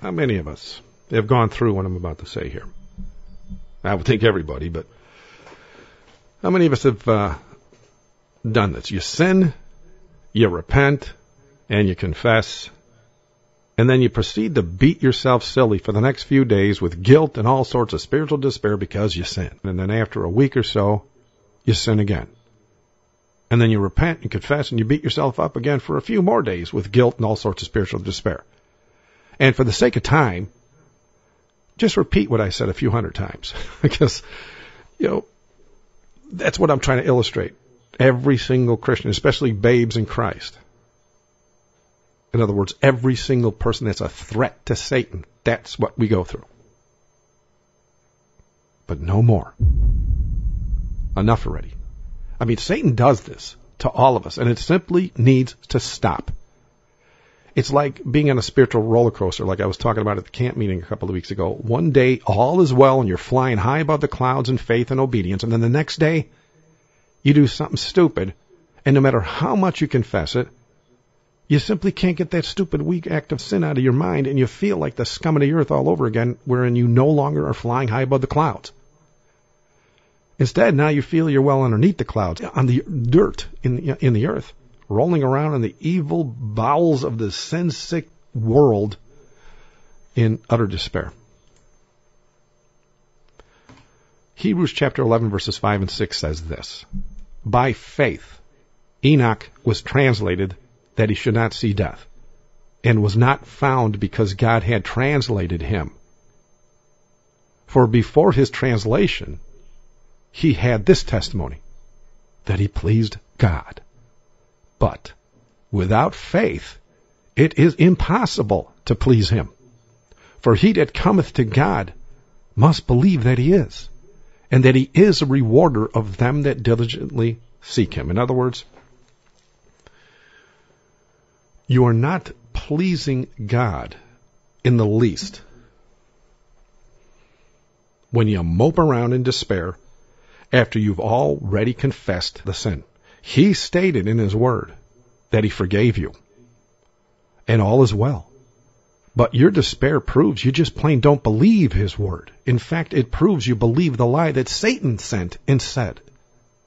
How many of us have gone through what I'm about to say here? I would think everybody, but how many of us have done this? You sin, you repent, and you confess, and then you proceed to beat yourself silly for the next few days with guilt and all sorts of spiritual despair because you sin. And then after a week or so, you sin again. And then you repent and confess and you beat yourself up again for a few more days with guilt and all sorts of spiritual despair. And for the sake of time, just repeat what I said a few hundred times. Because, you know, that's what I'm trying to illustrate. Every single Christian, especially babes in Christ. In other words, every single person that's a threat to Satan, that's what we go through. But no more. Enough already. I mean, Satan does this to all of us, and it simply needs to stop. It's like being on a spiritual roller coaster, like I was talking about at the camp meeting a couple of weeks ago. One day, all is well, and you're flying high above the clouds in faith and obedience, and then the next day, you do something stupid, and no matter how much you confess it, you simply can't get that stupid, weak act of sin out of your mind, and you feel like the scum of the earth all over again, wherein you no longer are flying high above the clouds. Instead, now you feel you're well underneath the clouds, on the dirt in the earth, rolling around in the evil bowels of the sin-sick world in utter despair. Hebrews chapter 11, verses 5 and 6 says this: by faith, Enoch was translated that he should not see death, and was not found because God had translated him. For before his translation, he had this testimony, that he pleased God. But without faith, it is impossible to please him. For he that cometh to God must believe that he is, and that he is a rewarder of them that diligently seek him. In other words, you are not pleasing God in the least when you mope around in despair after you've already confessed the sin. He stated in his word that he forgave you, and all is well. But your despair proves you just plain don't believe his word. In fact, it proves you believe the lie that Satan sent and said.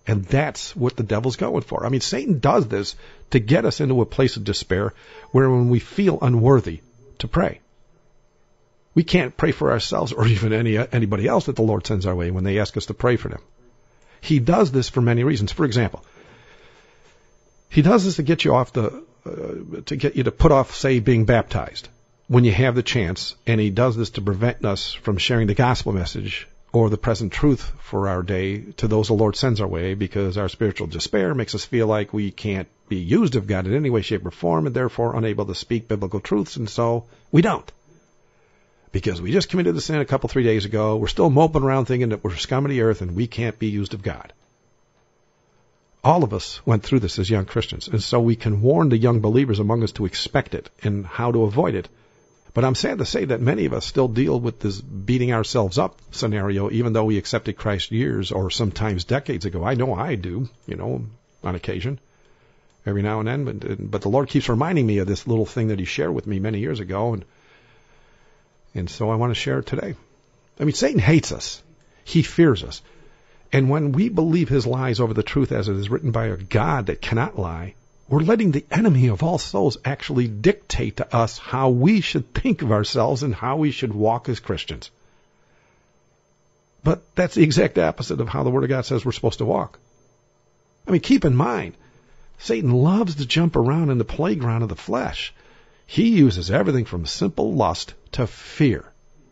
And that's what the devil's going for. I mean, Satan does this to get us into a place of despair where when we feel unworthy to pray. We can't pray for ourselves or even anybody else that the Lord sends our way when they ask us to pray for them. He does this for many reasons. For example, he does this to get you to put off, say, being baptized when you have the chance, and he does this to prevent us from sharing the gospel message or the present truth for our day to those the Lord sends our way, because our spiritual despair makes us feel like we can't be used of God in any way, shape, or form, and therefore unable to speak biblical truths, and so we don't. Because we just committed the sin a couple, 3 days ago, we're still moping around thinking that we're scum of the earth and we can't be used of God. All of us went through this as young Christians, and so we can warn the young believers among us to expect it and how to avoid it. But I'm sad to say that many of us still deal with this beating ourselves up scenario, even though we accepted Christ years or sometimes decades ago. I know I do, you know, on occasion, every now and then. But the Lord keeps reminding me of this little thing that he shared with me many years ago. And so I want to share it today. I mean, Satan hates us. He fears us. And when we believe his lies over the truth as it is written by a God that cannot lie, we're letting the enemy of all souls actually dictate to us how we should think of ourselves and how we should walk as Christians. But that's the exact opposite of how the Word of God says we're supposed to walk. I mean, keep in mind, Satan loves to jump around in the playground of the flesh. He uses everything from simple lust to fear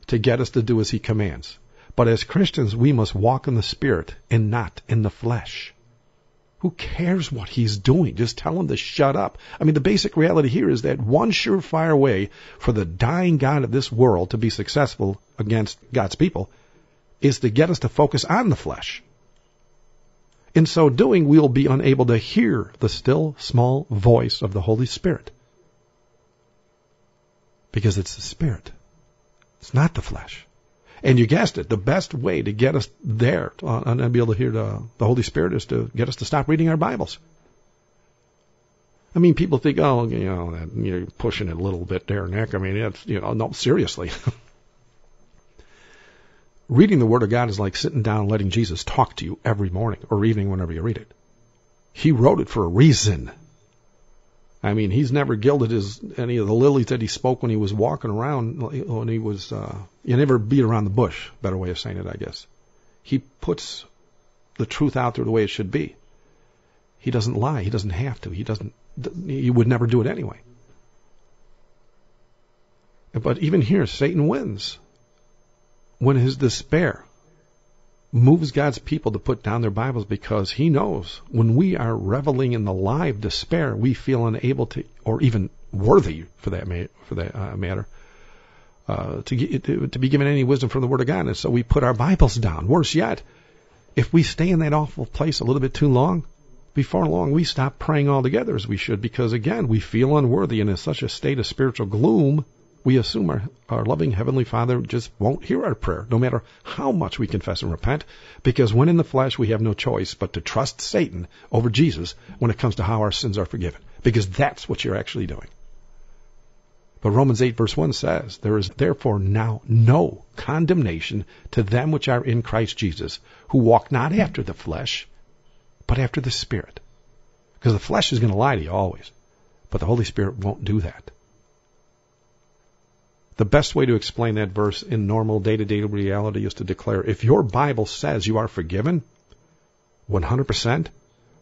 to get us to do as he commands. But as Christians, we must walk in the Spirit and not in the flesh. Who cares what he's doing? Just tell him to shut up. I mean, the basic reality here is that one surefire way for the dying God of this world to be successful against God's people is to get us to focus on the flesh. In so doing, we'll be unable to hear the still, small voice of the Holy Spirit. Because it's the Spirit. It's not the flesh. And you guessed it, the best way to get us there and be able to hear the Holy Spirit is to get us to stop reading our Bibles. I mean, people think, oh, you know, that, you know, you're pushing it a little bit there, Nick. I mean, it's, you know, no, seriously. Reading the Word of God is like sitting down and letting Jesus talk to you every morning or evening whenever you read it. He wrote it for a reason. I mean, he's never gilded any of the lilies that he spoke when he was walking around, when he was, you never beat around the bush, better way of saying it, I guess. He puts the truth out there the way it should be. He doesn't lie. He doesn't have to. He would never do it anyway. But even here, Satan wins when his despair moves God's people to put down their Bibles, because he knows when we are reveling in the lie of despair, we feel unable to, or even worthy for that matter, to be given any wisdom from the Word of God. And so we put our Bibles down. Worse yet, if we stay in that awful place a little bit too long, before long we stop praying altogether as we should, because again, we feel unworthy, and in such a state of spiritual gloom, we assume our loving Heavenly Father just won't hear our prayer, no matter how much we confess and repent, because when in the flesh, we have no choice but to trust Satan over Jesus when it comes to how our sins are forgiven, because that's what you're actually doing. But Romans 8 verse 1 says, there is therefore now no condemnation to them which are in Christ Jesus, who walk not after the flesh, but after the Spirit. Because the flesh is going to lie to you always, but the Holy Spirit won't do that. The best way to explain that verse in normal day-to-day reality is to declare, if your Bible says you are forgiven 100%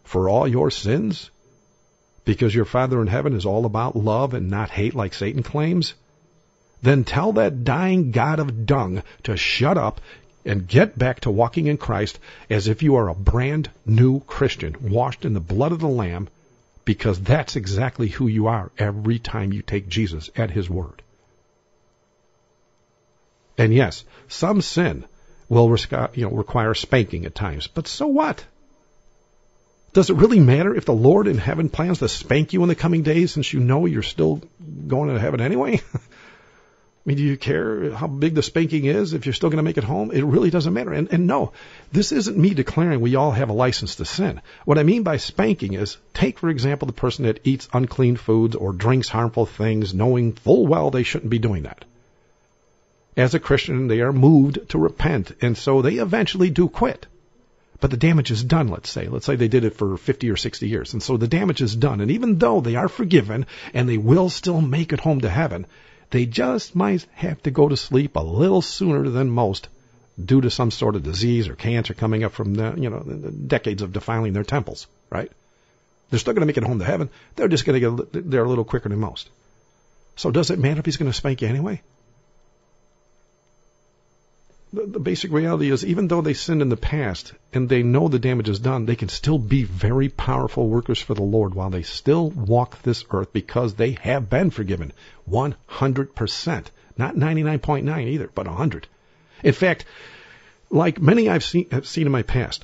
for all your sins, because your Father in heaven is all about love and not hate like Satan claims, then tell that dying god of dung to shut up and get back to walking in Christ as if you are a brand new Christian washed in the blood of the Lamb, because that's exactly who you are every time you take Jesus at his word. And yes, some sin will require spanking at times, but so what? Does it really matter if the Lord in heaven plans to spank you in the coming days, since you know you're still going to heaven anyway? I mean, do you care how big the spanking is if you're still going to make it home? It really doesn't matter. And no, this isn't me declaring we all have a license to sin. What I mean by spanking is, take, for example, the person that eats unclean foods or drinks harmful things, knowing full well they shouldn't be doing that. As a Christian, they are moved to repent, and so they eventually do quit. But the damage is done, let's say. Let's say they did it for 50 or 60 years, and so the damage is done. And even though they are forgiven, and they will still make it home to heaven, they just might have to go to sleep a little sooner than most due to some sort of disease or cancer coming up from the decades of defiling their temples, right? They're still going to make it home to heaven. They're just going to get there a little quicker than most. So does it matter if he's going to spank you anyway? The basic reality is, even though they sinned in the past and they know the damage is done, they can still be very powerful workers for the Lord while they still walk this earth, because they have been forgiven 100%. Not 99.9 either, but 100. In fact, like many I've seen in my past,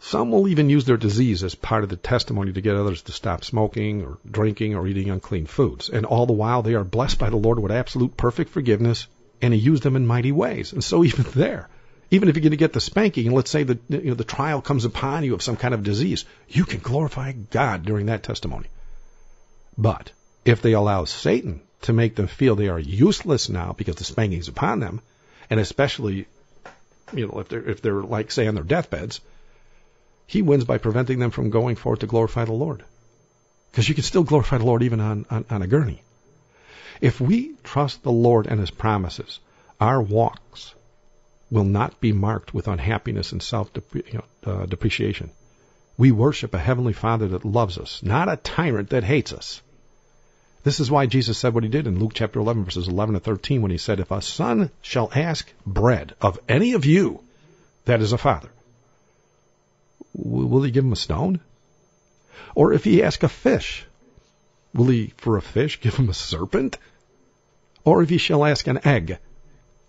some will even use their disease as part of the testimony to get others to stop smoking or drinking or eating unclean foods. And all the while, they are blessed by the Lord with absolute perfect forgiveness, and he used them in mighty ways. And so even there, even if you're going to get the spanking, and let's say that the trial comes upon you of some kind of disease, you can glorify God during that testimony. But if they allow Satan to make them feel they are useless now because the spanking is upon them, and especially if they're like, say, on their deathbeds, he wins by preventing them from going forward to glorify the Lord. Because you can still glorify the Lord even on a gurney. If we trust the Lord and his promises, our walks will not be marked with unhappiness and self-depreciation. We worship a Heavenly Father that loves us, not a tyrant that hates us. This is why Jesus said what he did in Luke chapter 11, verses 11 to 13, when he said, if a son shall ask bread of any of you, that is a father, will he give him a stone? Or if he ask a fish, will he, for a fish, give him a serpent? Or if he shall ask an egg,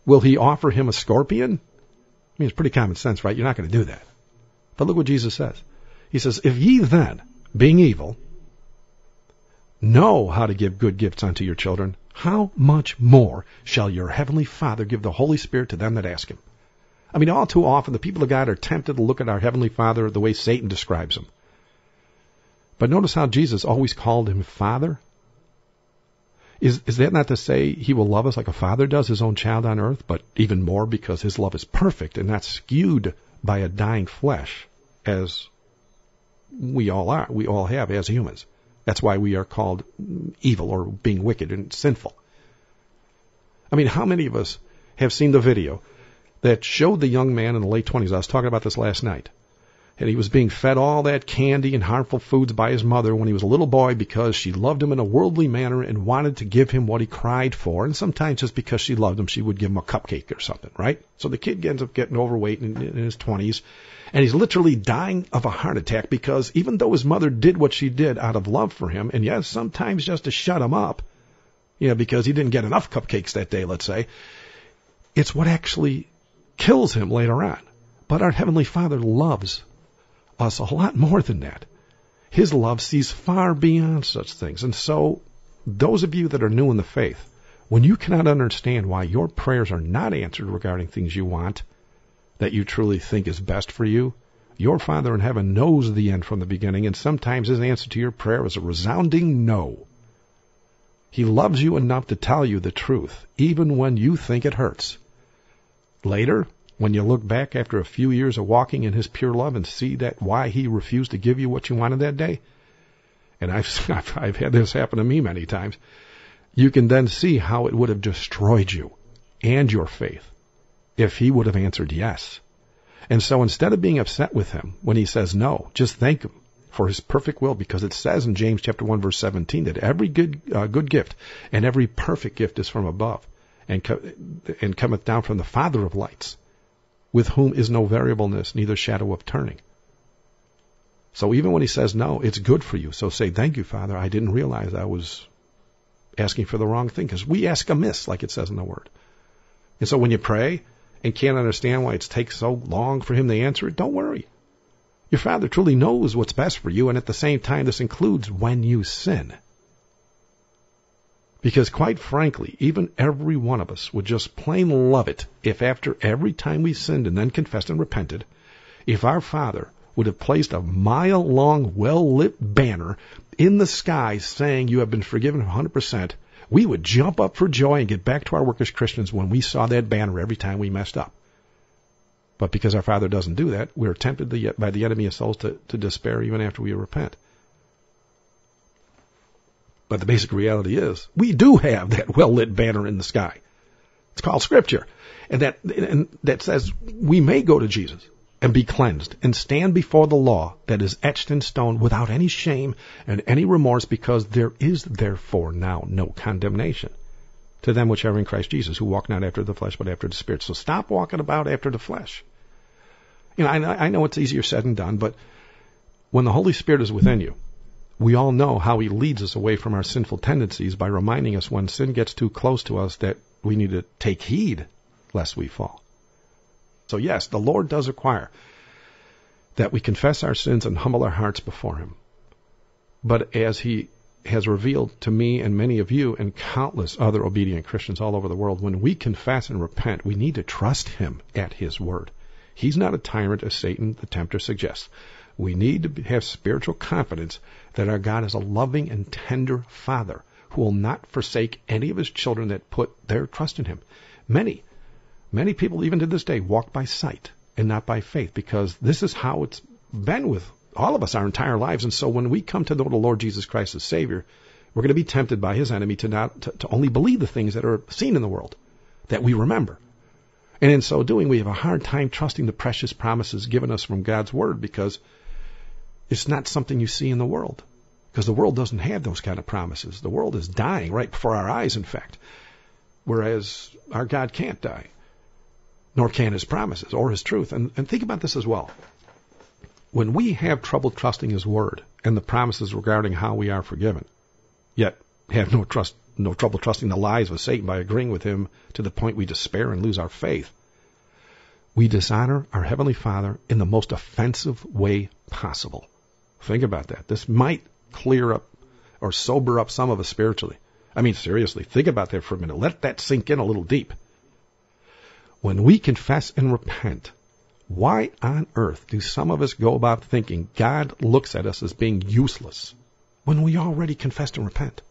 will he offer him a scorpion? I mean, it's pretty common sense, right? You're not going to do that. But look what Jesus says. He says, if ye then, being evil, know how to give good gifts unto your children, how much more shall your Heavenly Father give the Holy Spirit to them that ask him? I mean, all too often, the people of God are tempted to look at our Heavenly Father the way Satan describes him. But notice how Jesus always called him Father. Is that not to say he will love us like a father does his own child on earth, but even more because his love is perfect and not skewed by a dying flesh, as we all are, we all have as humans. That's why we are called evil or being wicked and sinful. I mean, how many of us have seen the video that showed the young man in the late 20s? I was talking about this last night. And he was being fed all that candy and harmful foods by his mother when he was a little boy because she loved him in a worldly manner and wanted to give him what he cried for. And sometimes just because she loved him, she would give him a cupcake or something, right? So the kid ends up getting overweight in his 20s, and he's literally dying of a heart attack because even though his mother did what she did out of love for him, and yes, sometimes just to shut him up, you know, because he didn't get enough cupcakes that day, let's say, it's what actually kills him later on. But our Heavenly Father loves us a lot more than that. His love sees far beyond such things. And so those of you that are new in the faith, when you cannot understand why your prayers are not answered regarding things you want that you truly think is best for you, your Father in heaven knows the end from the beginning, and sometimes his answer to your prayer is a resounding no. He loves you enough to tell you the truth, even when you think it hurts. Later, when you look back after a few years of walking in his pure love and see that why he refused to give you what you wanted that day, and I've had this happen to me many times, you can then see how it would have destroyed you and your faith if he would have answered yes. And so instead of being upset with him when he says no, just thank him for his perfect will, because it says in James chapter 1 verse 17 that every good gift and every perfect gift is from above and cometh down from the Father of lights, with whom is no variableness, neither shadow of turning. So even when he says no, it's good for you. So say, thank you, Father. I didn't realize I was asking for the wrong thing, because we ask amiss, like it says in the Word. And so when you pray and can't understand why it takes so long for him to answer it, don't worry. Your Father truly knows what's best for you, and at the same time, this includes when you sin. Because quite frankly, even every one of us would just plain love it if after every time we sinned and then confessed and repented, if our Father would have placed a mile-long, well-lit banner in the sky saying you have been forgiven 100%, we would jump up for joy and get back to our work as Christians when we saw that banner every time we messed up. But because our Father doesn't do that, we're tempted by the enemy of souls to despair even after we repent. But the basic reality is, we do have that well-lit banner in the sky. It's called Scripture. And that says we may go to Jesus and be cleansed and stand before the law that is etched in stone without any shame and any remorse, because there is therefore now no condemnation to them which are in Christ Jesus, who walk not after the flesh but after the Spirit. So stop walking about after the flesh. You know, I know it's easier said than done, but when the Holy Spirit is within you, we all know how he leads us away from our sinful tendencies by reminding us when sin gets too close to us that we need to take heed lest we fall. So yes, the Lord does require that we confess our sins and humble our hearts before him. But as he has revealed to me and many of you and countless other obedient Christians all over the world, when we confess and repent, we need to trust him at his word. He's not a tyrant, as Satan the tempter suggests. We need to have spiritual confidence that our God is a loving and tender Father who will not forsake any of his children that put their trust in him. Many people even to this day walk by sight and not by faith, because this is how it's been with all of us our entire lives. And so when we come to know the Lord Jesus Christ as Savior, we're going to be tempted by his enemy to only believe the things that are seen in the world, that we remember. And in so doing, we have a hard time trusting the precious promises given us from God's Word, because it's not something you see in the world, because the world doesn't have those kind of promises. The world is dying right before our eyes, in fact, whereas our God can't die, nor can his promises or his truth. And think about this as well. When we have trouble trusting his word and the promises regarding how we are forgiven, yet have no trouble trusting the lies of Satan by agreeing with him to the point we despair and lose our faith, we dishonor our Heavenly Father in the most offensive way possible. Think about that. This might clear up or sober up some of us spiritually. I mean, seriously, think about that for a minute. Let that sink in a little deep. When we confess and repent, Why on earth do some of us go about thinking God looks at us as being useless when we already confess and repent?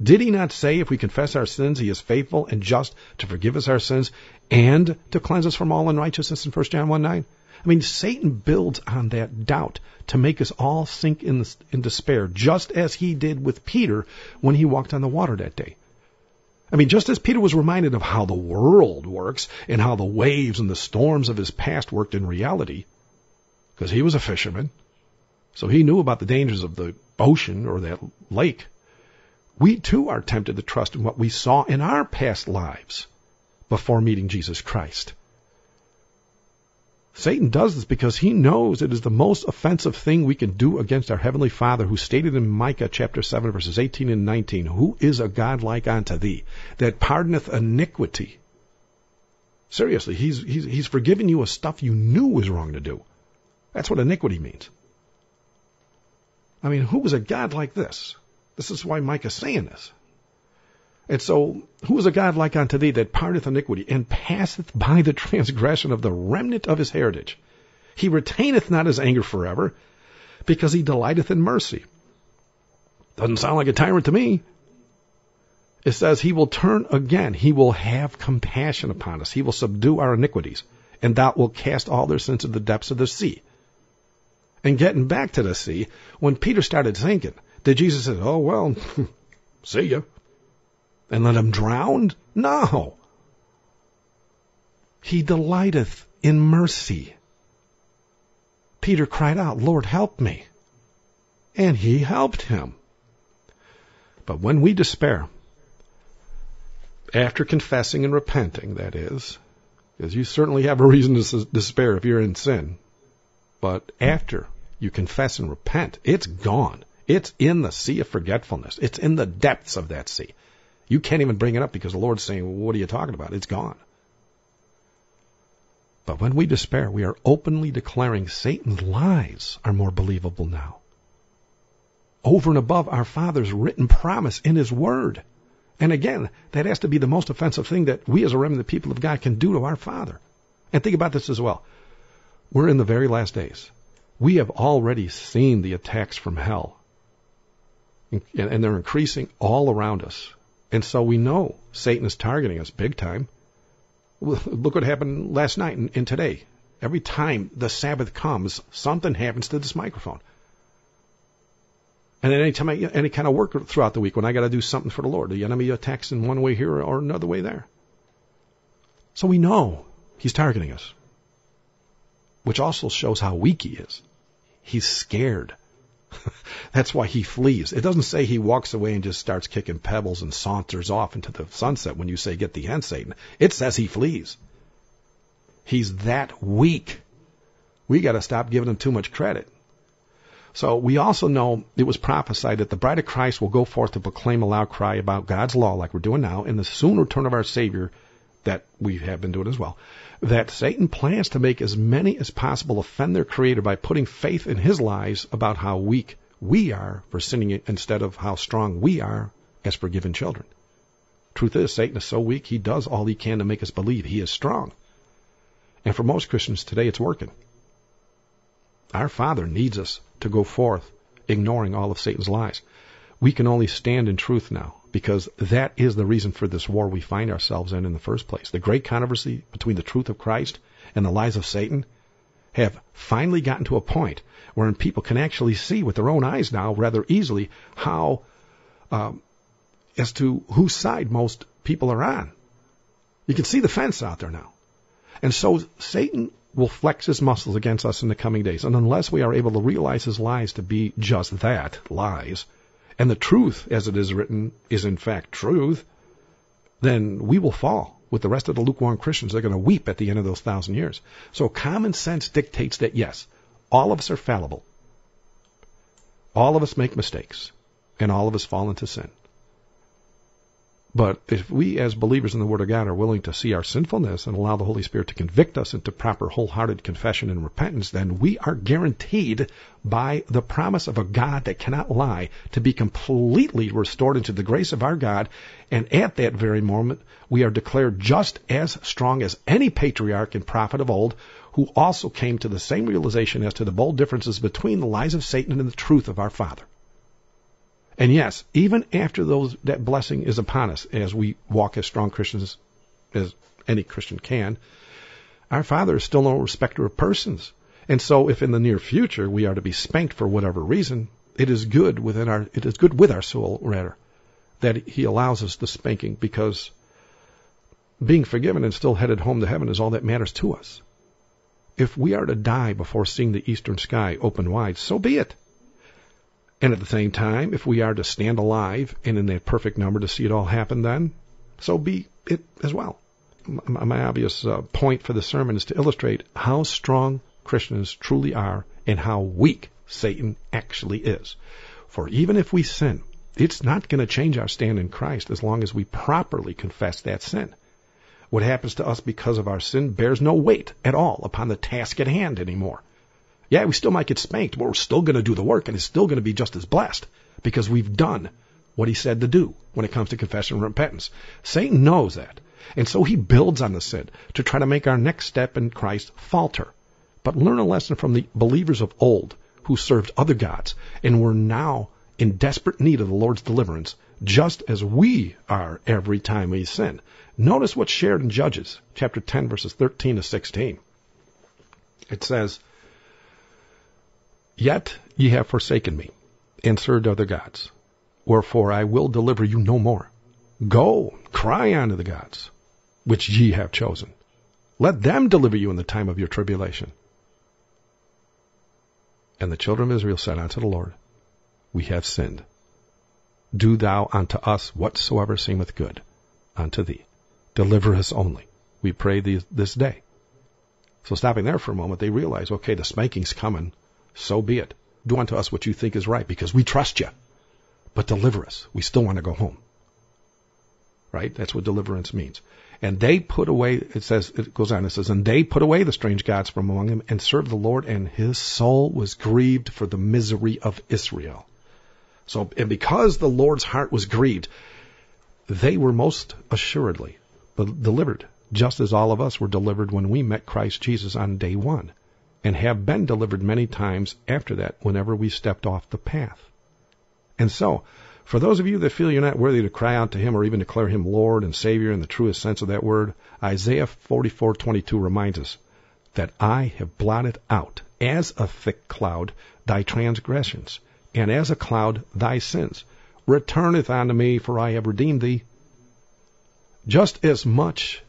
Did he not say if we confess our sins, he is faithful and just to forgive us our sins and to cleanse us from all unrighteousness in 1 John 1:9? I mean, Satan builds on that doubt to make us all sink in despair, just as he did with Peter when he walked on the water that day. I mean, just as Peter was reminded of how the world works and how the waves and the storms of his past worked in reality, because he was a fisherman, so he knew about the dangers of the ocean or that lake, we too are tempted to trust in what we saw in our past lives before meeting Jesus Christ. Satan does this because he knows it is the most offensive thing we can do against our Heavenly Father, who stated in Micah chapter 7, verses 18 and 19, "Who is a God like unto thee, that pardoneth iniquity?" Seriously, he's forgiven you of stuff you knew was wrong to do. That's what iniquity means. I mean, who is a God like this? This is why Micah's saying this. And so, who is a God like unto thee that pardoneth iniquity and passeth by the transgression of the remnant of his heritage? He retaineth not his anger forever, because he delighteth in mercy. Doesn't sound like a tyrant to me. It says he will turn again. He will have compassion upon us. He will subdue our iniquities, and thou wilt cast all their sins into the depths of the sea. And getting back to the sea, when Peter started sinking, did Jesus say, "Oh, well, see ya," and let him drown? No. He delighteth in mercy. Peter cried out, "Lord, help me." And he helped him. But when we despair, after confessing and repenting, that is, because you certainly have a reason to despair if you're in sin, but after you confess and repent, it's gone. It's in the sea of forgetfulness. It's in the depths of that sea. You can't even bring it up because the Lord's saying, "Well, what are you talking about? It's gone." But when we despair, we are openly declaring Satan's lies are more believable now, over and above our Father's written promise in his word. And again, that has to be the most offensive thing that we as a remnant of the people of God can do to our Father. And think about this as well. We're in the very last days. We have already seen the attacks from hell, and they're increasing all around us. And so we know Satan is targeting us big time. Look what happened last night and today. Every time the Sabbath comes, something happens to this microphone. And anytime any kind of work throughout the week, when I got to do something for the Lord, the enemy attacks in one way here or another way there. So we know he's targeting us, which also shows how weak he is. He's scared. That's why he flees. It doesn't say he walks away and just starts kicking pebbles and saunters off into the sunset when you say, "Get thee hence, Satan." It says he flees. He's that weak. We got to stop giving him too much credit. So we also know it was prophesied that the bride of Christ will go forth to proclaim a loud cry about God's law, like we're doing now, and the soon return of our Savior, that we have been doing as well, that Satan plans to make as many as possible offend their Creator by putting faith in his lies about how weak we are for sinning instead of how strong we are as forgiven children. Truth is, Satan is so weak, he does all he can to make us believe he is strong. And for most Christians today, it's working. Our Father needs us to go forth ignoring all of Satan's lies. We can only stand in truth now, because that is the reason for this war we find ourselves in the first place. The great controversy between the truth of Christ and the lies of Satan have finally gotten to a point wherein people can actually see with their own eyes now rather easily how, as to whose side most people are on. You can see the fence out there now. And so Satan will flex his muscles against us in the coming days. And unless we are able to realize his lies to be just that, lies, and the truth, as it is written, is in fact truth, then we will fall with the rest of the lukewarm Christians. They're going to weep at the end of those 1,000 years. So common sense dictates that, yes, all of us are fallible. All of us make mistakes, and all of us fall into sin. But if we as believers in the Word of God are willing to see our sinfulness and allow the Holy Spirit to convict us into proper wholehearted confession and repentance, then we are guaranteed by the promise of a God that cannot lie to be completely restored into the grace of our God. And at that very moment, we are declared just as strong as any patriarch and prophet of old who also came to the same realization as to the bold differences between the lies of Satan and the truth of our Father. And yes, even after that blessing is upon us, as we walk as strong Christians as any Christian can, our Father is still no respecter of persons. And so if in the near future we are to be spanked for whatever reason, it is good with our soul that he allows us the spanking, because being forgiven and still headed home to heaven is all that matters to us. If we are to die before seeing the eastern sky open wide, so be it. And at the same time, if we are to stand alive and in that perfect number to see it all happen then, so be it as well. My obvious point for the sermon is to illustrate how strong Christians truly are and how weak Satan actually is. For even if we sin, it's not going to change our stand in Christ as long as we properly confess that sin. What happens to us because of our sin bears no weight at all upon the task at hand anymore. Yeah, we still might get spanked, but we're still going to do the work, and it's still going to be just as blessed because we've done what he said to do when it comes to confession and repentance. Satan knows that, and so he builds on the sin to try to make our next step in Christ falter. But learn a lesson from the believers of old who served other gods and were now in desperate need of the Lord's deliverance, just as we are every time we sin. Notice what's shared in Judges, chapter 10, verses 13 to 16. It says, "Yet ye have forsaken me, and served other gods. Wherefore I will deliver you no more. Go, cry unto the gods, which ye have chosen. Let them deliver you in the time of your tribulation." And the children of Israel said unto the Lord, "We have sinned. Do thou unto us whatsoever seemeth good unto thee. Deliver us only, we pray thee, this day." So stopping there for a moment, they realize, okay, the spanking's coming. So be it. Do unto us what you think is right, because we trust you. But deliver us. We still want to go home. Right? That's what deliverance means. And they put away, it goes on, and they put away the strange gods from among them and served the Lord, and his soul was grieved for the misery of Israel. So, and because the Lord's heart was grieved, they were most assuredly delivered, just as all of us were delivered when we met Christ Jesus on day one, and have been delivered many times after that whenever we stepped off the path. And so, for those of you that feel you're not worthy to cry out to him or even declare him Lord and Savior in the truest sense of that word, Isaiah 44:22 reminds us that I have blotted out as a thick cloud thy transgressions, and as a cloud thy sins. Returneth unto me, for I have redeemed thee. Just as much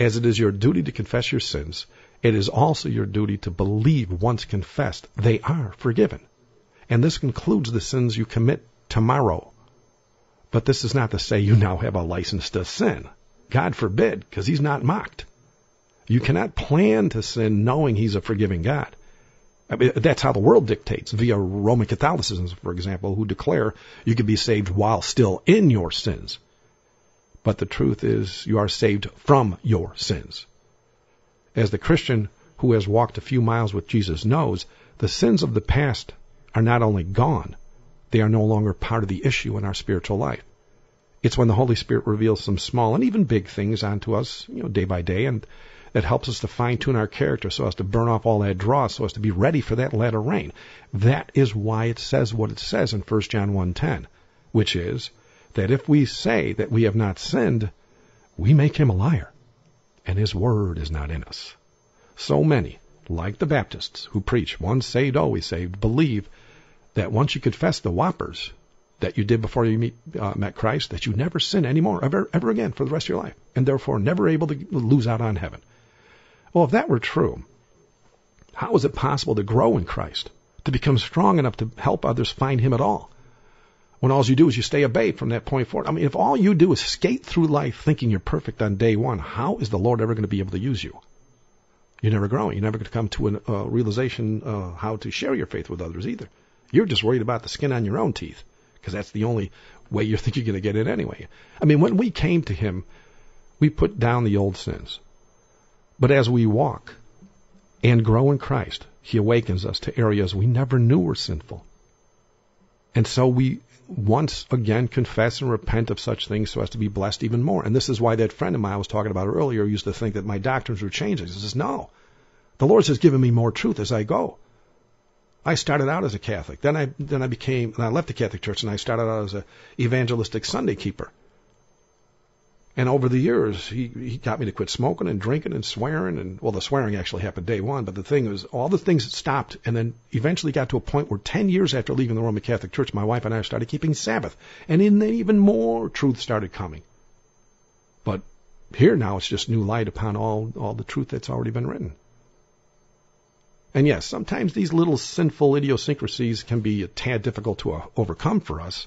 as it is your duty to confess your sins, it is also your duty to believe once confessed they are forgiven. And this includes the sins you commit tomorrow. But this is not to say you now have a license to sin. God forbid, because he's not mocked. You cannot plan to sin knowing he's a forgiving God. I mean, that's how the world dictates, via Roman Catholicism, for example, who declare you can be saved while still in your sins. But the truth is you are saved from your sins. As the Christian who has walked a few miles with Jesus knows, the sins of the past are not only gone, they are no longer part of the issue in our spiritual life. It's when the Holy Spirit reveals some small and even big things onto us, day by day, and that helps us to fine-tune our character so as to burn off all that dross, so as to be ready for that latter rain. That is why it says what it says in 1 John 1:10, which is that if we say that we have not sinned, we make him a liar, and his word is not in us. So many, like the Baptists, who preach once saved, always saved, believe that once you confess the whoppers that you did before you met Christ, that you never sin anymore, ever again for the rest of your life, and therefore never able to lose out on heaven. Well, if that were true, how is it possible to grow in Christ, to become strong enough to help others find him at all, when all you do is you stay a babe from that point forward? I mean, if all you do is skate through life thinking you're perfect on day one, how is the Lord ever going to be able to use you? You're never growing. You're never going to come to a realization how to share your faith with others either. You're just worried about the skin on your own teeth, because that's the only way you think you're going to get in anyway. I mean, when we came to him, we put down the old sins. But as we walk and grow in Christ, he awakens us to areas we never knew were sinful. And so we once again confess and repent of such things so as to be blessed even more. And this is why that friend of mine I was talking about earlier used to think that my doctrines were changing. He says, no, The Lord has given me more truth as I go. I started out as a Catholic. Then I left the Catholic Church and I started out as an evangelistic Sunday keeper. And over the years, he got me to quit smoking and drinking and swearing. And, well, the swearing actually happened day one, but the thing was, all the things that stopped and then eventually got to a point where 10 years after leaving the Roman Catholic Church, my wife and I started keeping Sabbath. And in that, even more truth started coming. But here now, it's just new light upon all the truth that's already been written. And yes, sometimes these little sinful idiosyncrasies can be a tad difficult to overcome for us.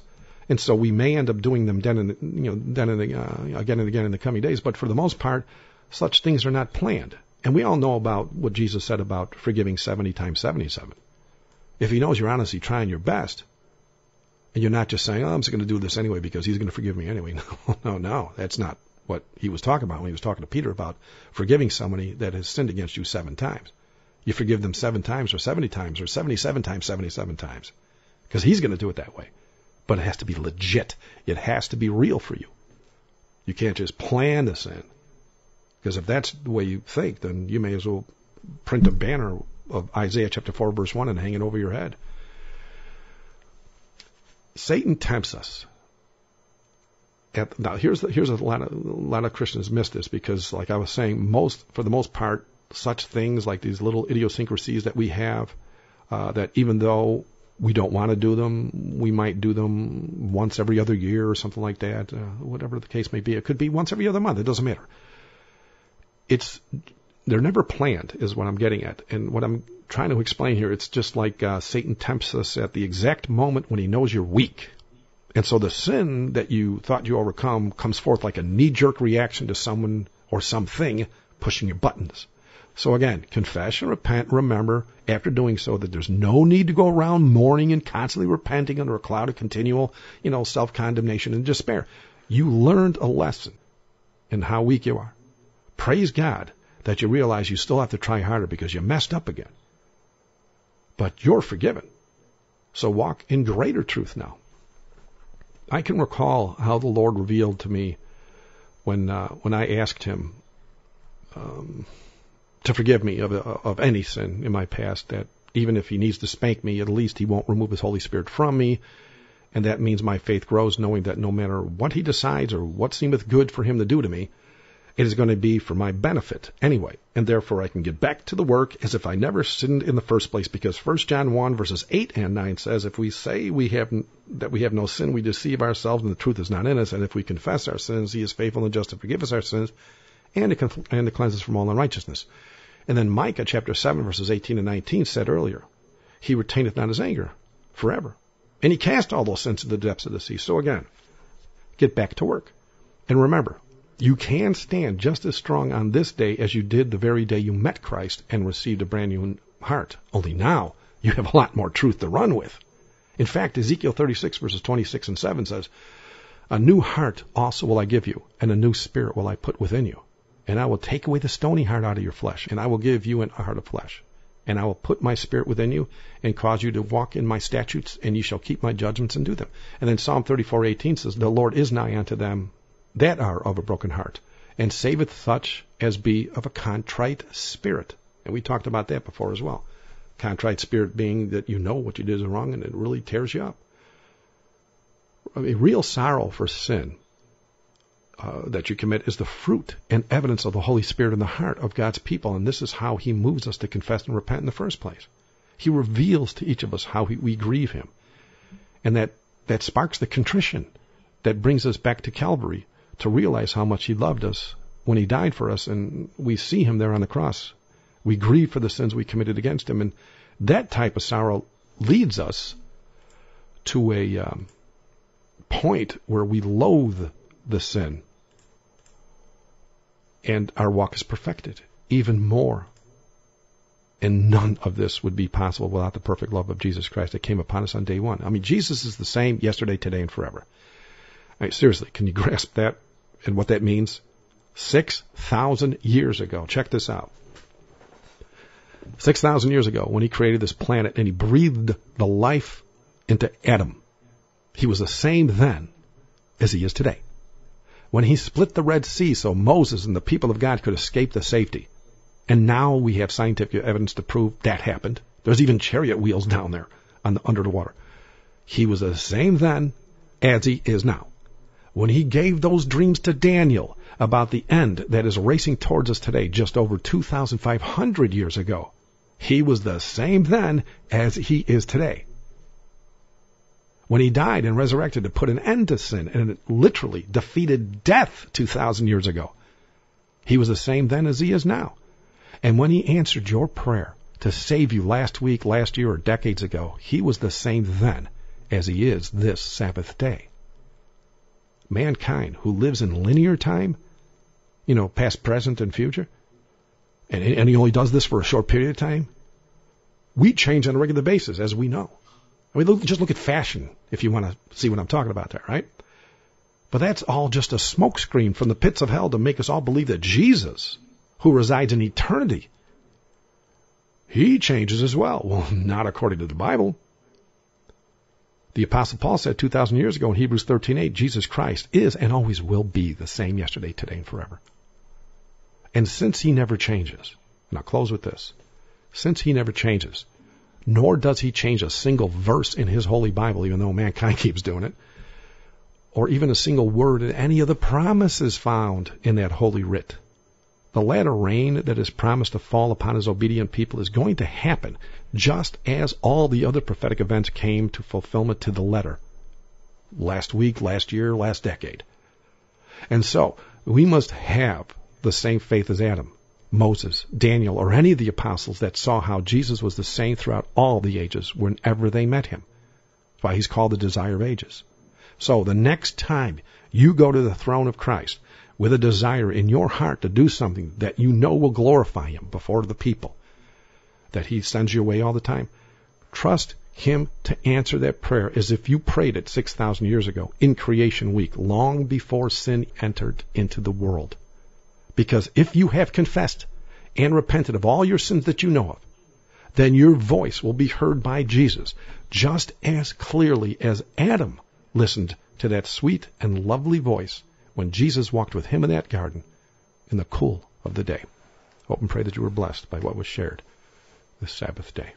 And so we may end up doing them again and again in the coming days. But for the most part, such things are not planned. And we all know about what Jesus said about forgiving 70 times 77. If he knows you're honestly trying your best, and you're not just saying, I'm just going to do this anyway because he's going to forgive me anyway. No, that's not what he was talking about when he was talking to Peter about forgiving somebody that has sinned against you 7 times. You forgive them 7 times or 70 times or 77 times 77 times because he's going to do it that way. But it has to be legit. It has to be real for you. You can't just plan this in. Because if that's the way you think, then you may as well print a banner of Isaiah chapter 4, verse 1 and hang it over your head. Satan tempts us. Now, here's a lot of Christians miss this because, like I was saying, for the most part, such things like these little idiosyncrasies that we have, that even though we don't want to do them. We might do them once every other year or something like that, whatever the case may be. It could be once every other month. It doesn't matter. They're never planned is what I'm getting at. And what I'm trying to explain here, it's just like Satan tempts us at the exact moment when he knows you're weak. And so the sin that you thought you overcome comes forth like a knee-jerk reaction to someone or something pushing your buttons. So again, confess and repent. Remember, after doing so, that there's no need to go around mourning and constantly repenting under a cloud of continual, self-condemnation and despair. You learned a lesson in how weak you are. Praise God that you realize you still have to try harder because you messed up again. But you're forgiven. So walk in greater truth now. I can recall how the Lord revealed to me when I asked him, to forgive me of any sin in my past, that even if he needs to spank me, at least he won't remove his Holy Spirit from me. And that means my faith grows, knowing that no matter what he decides or what seemeth good for him to do to me, it is going to be for my benefit anyway. And therefore I can get back to the work as if I never sinned in the first place, because 1 John 1 verses 8 and 9 says, if we say that we have no sin, we deceive ourselves and the truth is not in us. And if we confess our sins, he is faithful and just to forgive us our sins and to cleanse us from all unrighteousness. And then Micah chapter 7 verses 18 and 19 said earlier, he retaineth not his anger forever. And he cast all those sins into the depths of the sea. So again, get back to work. And remember, you can stand just as strong on this day as you did the very day you met Christ and received a brand new heart. Only now you have a lot more truth to run with. In fact, Ezekiel 36 verses 26 and 7 says, a new heart also will I give you, and a new spirit will I put within you. And I will take away the stony heart out of your flesh, and I will give you an heart of flesh. And I will put my spirit within you and cause you to walk in my statutes, and you shall keep my judgments and do them. And then Psalm 34:18 says, the Lord is nigh unto them that are of a broken heart, and saveth such as be of a contrite spirit. And we talked about that before as well. Contrite spirit being that you know what you did is wrong, and it really tears you up. I mean, real sorrow for sin that you commit is the fruit and evidence of the Holy Spirit in the heart of God's people. And this is how he moves us to confess and repent in the first place. He reveals to each of us how we grieve him. And that sparks the contrition that brings us back to Calvary to realize how much he loved us when he died for us. And we see him there on the cross. We grieve for the sins we committed against him. And that type of sorrow leads us to a point where we loathe the sin. And our walk is perfected even more. And none of this would be possible without the perfect love of Jesus Christ that came upon us on day one. I mean, Jesus is the same yesterday, today, and forever. I mean, seriously, can you grasp that and what that means? 6,000 years ago, check this out. 6,000 years ago, when he created this planet and he breathed the life into Adam, he was the same then as he is today. When he split the Red Sea so Moses and the people of God could escape the safety And now we have scientific evidence to prove that happened. There's even chariot wheels down there under the water. He was the same then as he is now. When he gave those dreams to Daniel about the end that is racing towards us today, just over 2,500 years ago, he was the same then as he is today. When he died and resurrected to put an end to sin and literally defeated death 2,000 years ago, he was the same then as he is now. And when he answered your prayer to save you last week, last year, or decades ago, he was the same then as he is this Sabbath day. Mankind who lives in linear time, past, present, and future, and he only does this for a short period of time, we change on a regular basis, as we know. Just look at fashion, if you want to see what I'm talking about there, right? But that's all just a smokescreen from the pits of hell to make us all believe that Jesus, who resides in eternity, he changes as well. Well, not according to the Bible. The Apostle Paul said 2,000 years ago in Hebrews 13:8, Jesus Christ is and always will be the same yesterday, today, and forever. And since he never changes, and I'll close with this, since he never changes, nor does he change a single verse in his holy Bible, even though mankind keeps doing it, or even a single word in any of the promises found in that holy writ, the latter rain that is promised to fall upon his obedient people is going to happen, just as all the other prophetic events came to fulfillment to the letter last week, last year, last decade. And so we must have the same faith as Adam, Moses, Daniel, or any of the apostles that saw how Jesus was the same throughout all the ages whenever they met him. That's why he's called the desire of ages. So the next time you go to the throne of Christ with a desire in your heart to do something that you know will glorify him before the people that he sends you away all the time, trust him to answer that prayer as if you prayed it 6,000 years ago in creation week, long before sin entered into the world. Because if you have confessed and repented of all your sins that you know of, then your voice will be heard by Jesus just as clearly as Adam listened to that sweet and lovely voice when Jesus walked with him in that garden in the cool of the day. Hope and pray that you were blessed by what was shared this Sabbath day.